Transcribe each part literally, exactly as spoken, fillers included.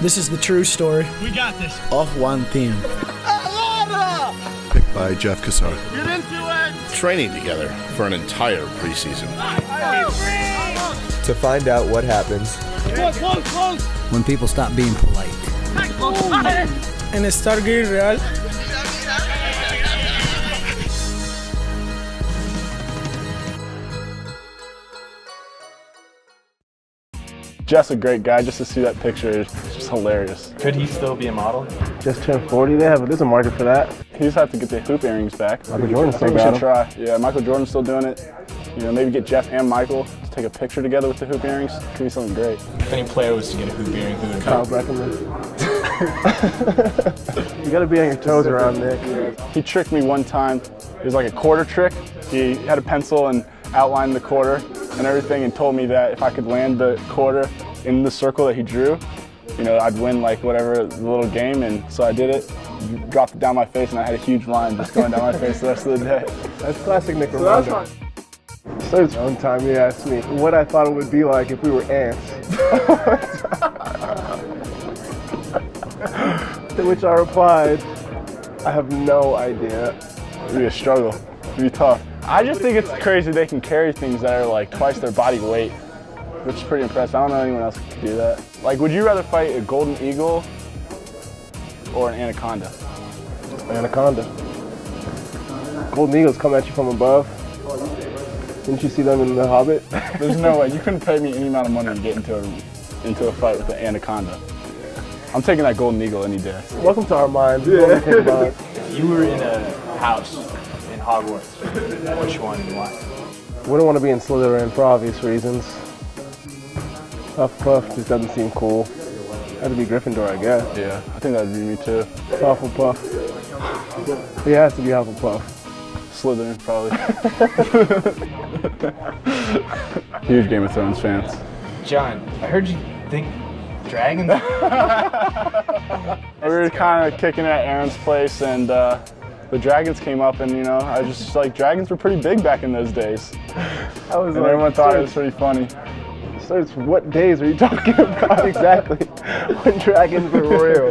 This is the true story. We got this. Of one team. Atlanta! Picked by Jeff Cassar. Get into it! Training together for an entire preseason. Oh, to find out what happens. Close, close, close! When people stop being polite. Oh. And a Stargirl Real. Jeff's a great guy. Just to see that picture is just hilarious. Could he still be a model? Just turned forty. They have a, there's a market for that. He just have to get the hoop earrings back. Michael Jordan still doing it. I think we should try. Yeah, Michael Jordan's still doing it. You know, maybe get Jeff and Michael to take a picture together with the hoop earrings. Could be something great. If any player was to get a hoop earring, who would Kyle Breckenridge. You got to be on your toes around Nick. He tricked me one time. It was like a quarter trick. He had a pencil and outlined the quarter and everything, and told me that if I could land the quarter in the circle that he drew, you know, I'd win like whatever the little game. And so I did it, dropped it down my face, and I had a huge line just going down my face the rest of the day. That's classic Nick Rimando. So it's one time he asked me what I thought it would be like if we were ants. To which I replied, I have no idea. It'd be a struggle, it'd be tough. I just think it's crazy they can carry things that are like twice their body weight, which is pretty impressive. I don't know anyone else who can do that. Like, would you rather fight a golden eagle or an anaconda? Anaconda. Golden eagles come at you from above. Didn't you see them in The Hobbit? There's no way. You couldn't pay me any amount of money to get into a, into a fight with an anaconda. I'm taking that golden eagle any day. Welcome to our mind. Yeah. You were in a house. Hogwarts. Which one and why? Wouldn't want to be in Slytherin for obvious reasons. Hufflepuff just doesn't seem cool. That'd be Gryffindor, I guess. Yeah, I think that'd be me too. Hufflepuff. He has to be Hufflepuff. Slytherin, probably. Huge Game of Thrones fans. John, I heard you think dragons. We were kind of kicking at Aaron's place, and uh, the dragons came up, and you know, I was just like, dragons were pretty big back in those days. I was and like, everyone thought it was pretty funny. So it's what days are you talking about exactly? When dragons were real.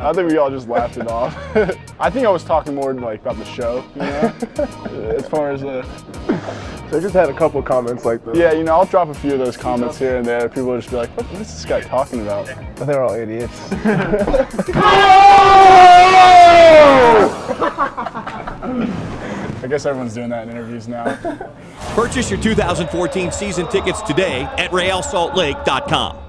I think we all just laughed it off. I think I was talking more like about the show, you know, as far as the. So I just had a couple of comments like this. Yeah, you know, I'll drop a few of those comments here and there. People will just be like, what is this guy talking about? But they're all idiots. I guess everyone's doing that in interviews now. Purchase your two thousand fourteen season tickets today at Real Salt Lake dot com.